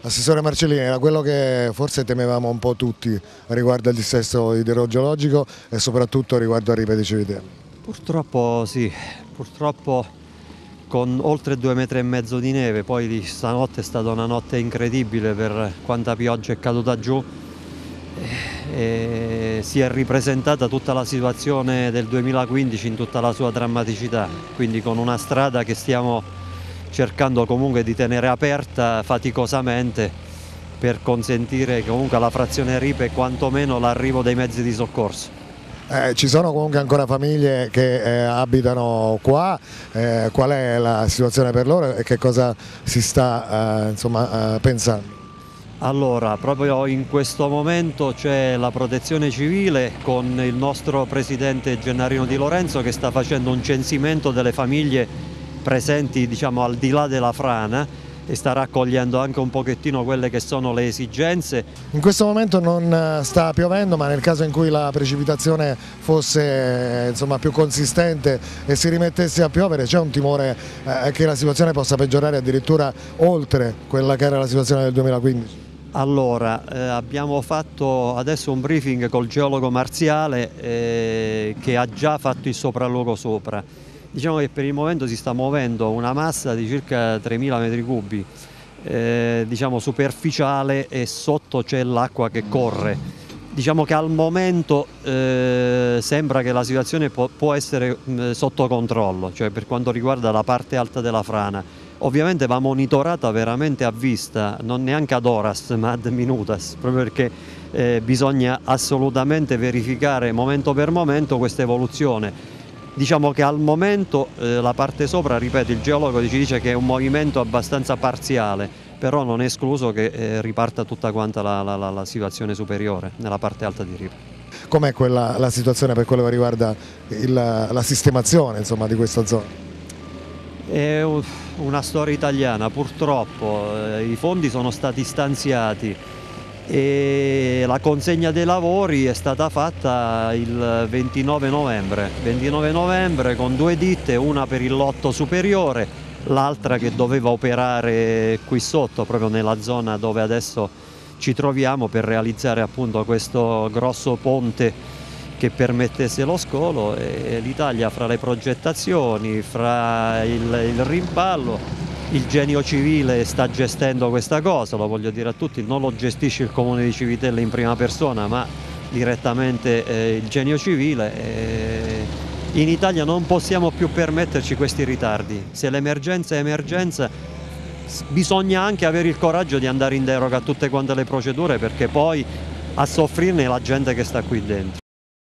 Assessore Marcellini, era quello che forse temevamo un po' tutti riguardo al dissesto idrogeologico e soprattutto riguardo a Ripe di Civitella. Purtroppo sì, purtroppo con oltre 2,5 metri di neve, poi stanotte è stata una notte incredibile per quanta pioggia è caduta giù, e si è ripresentata tutta la situazione del 2015 in tutta la sua drammaticità, quindi con una strada che stiamo cercando comunque di tenere aperta faticosamente per consentire comunque alla frazione Ripe quantomeno l'arrivo dei mezzi di soccorso. Ci sono comunque ancora famiglie che abitano qua, qual è la situazione per loro e che cosa si sta pensando? Allora, proprio in questo momento c'è la protezione civile con il nostro presidente Gennarino Di Lorenzo che sta facendo un censimento delle famiglie presenti, diciamo, al di là della frana, e sta raccogliendo anche un pochettino quelle che sono le esigenze. In questo momento non sta piovendo, ma nel caso in cui la precipitazione fosse più consistente e si rimettesse a piovere, c'è un timore che la situazione possa peggiorare addirittura oltre quella che era la situazione del 2015? Allora, abbiamo fatto adesso un briefing col geologo Marziale che ha già fatto il sopralluogo sopra. Diciamo che per il momento si sta muovendo una massa di circa 3.000 metri cubi, diciamo superficiale, e sotto c'è l'acqua che corre. Diciamo che al momento sembra che la situazione può essere sotto controllo, cioè per quanto riguarda la parte alta della frana. Ovviamente va monitorata veramente a vista, non neanche ad horas ma ad minutas, proprio perché bisogna assolutamente verificare momento per momento questa evoluzione. Diciamo che al momento la parte sopra, ripeto, il geologo ci dice che è un movimento abbastanza parziale, però non è escluso che riparta tutta quanta la situazione superiore, nella parte alta di Ripe. Com'è la situazione per quello che riguarda la sistemazione di questa zona? È una storia italiana, purtroppo. I fondi sono stati stanziati e la consegna dei lavori è stata fatta il 29 novembre con 2 ditte, una per il lotto superiore, l'altra che doveva operare qui sotto, proprio nella zona dove adesso ci troviamo, per realizzare appunto questo grosso ponte che permettesse lo scolo. E l'Italia, fra le progettazioni, fra il rimpallo, il genio civile sta gestendo questa cosa, lo voglio dire a tutti, non lo gestisce il comune di Civitella in prima persona ma direttamente il genio civile. In Italia non possiamo più permetterci questi ritardi, se l'emergenza è emergenza bisogna anche avere il coraggio di andare in deroga a tutte quante le procedure, perché poi a soffrirne è la gente che sta qui dentro.